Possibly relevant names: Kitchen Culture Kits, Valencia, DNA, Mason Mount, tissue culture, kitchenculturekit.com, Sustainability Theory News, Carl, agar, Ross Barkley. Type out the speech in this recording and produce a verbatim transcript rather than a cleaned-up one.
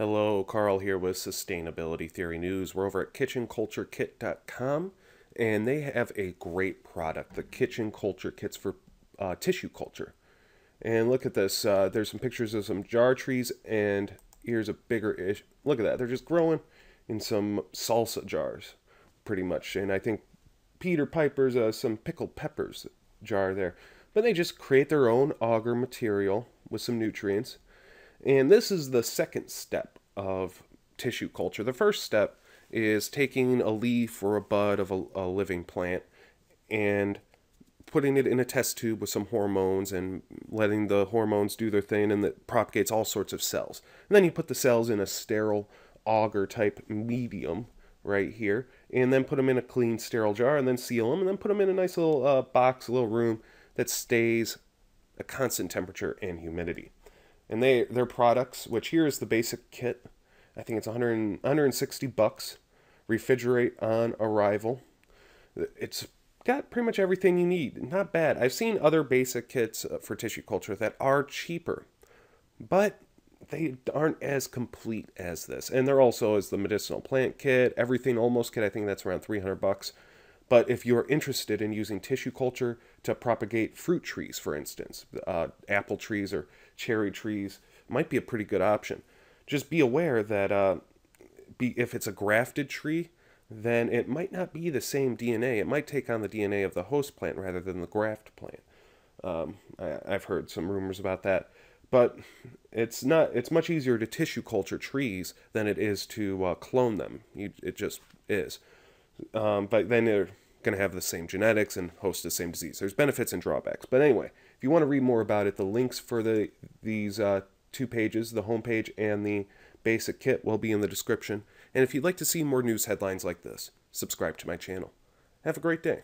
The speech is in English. Hello, Carl here with Sustainability Theory News. We're over at kitchen culture kit dot com, and they have a great product, the Kitchen Culture Kits for uh, tissue culture. And look at this. Uh, there's some pictures of some jar trees, and here's a bigger ish. Look at that. They're just growing in some salsa jars, pretty much. And I think Peter Piper's uh, some pickled peppers jar there. But they just create their own agar material with some nutrients. And this is the second step of tissue culture. The first step is taking a leaf or a bud of a, a living plant and putting it in a test tube with some hormones and letting the hormones do their thing, and that propagates all sorts of cells. And then you put the cells in a sterile agar type medium right here, and then put them in a clean sterile jar and then seal them, and then put them in a nice little uh, box, a little room that stays a constant temperature and humidity. And they, their products, which here is the basic kit, I think it's one hundred sixty bucks, refrigerate on arrival. It's got pretty much everything you need. Not bad. I've seen other basic kits for tissue culture that are cheaper, but they aren't as complete as this. And there also is the medicinal plant kit, everything almost kit. I think that's around three hundred bucks. But if you're interested in using tissue culture to propagate fruit trees, for instance, uh, apple trees or cherry trees, might be a pretty good option. Just be aware that uh, be, if it's a grafted tree, then it might not be the same D N A. It might take on the D N A of the host plant rather than the graft plant. Um, I, I've heard some rumors about that. But it's not. It's much easier to tissue culture trees than it is to uh, clone them. You, it just is. Um, but then they're going to have the same genetics and host the same disease. There's benefits and drawbacks. But anyway, if you want to read more about it, the links for the these uh, two pages, the homepage and the basic kit, will be in the description. And if you'd like to see more news headlines like this, subscribe to my channel. Have a great day.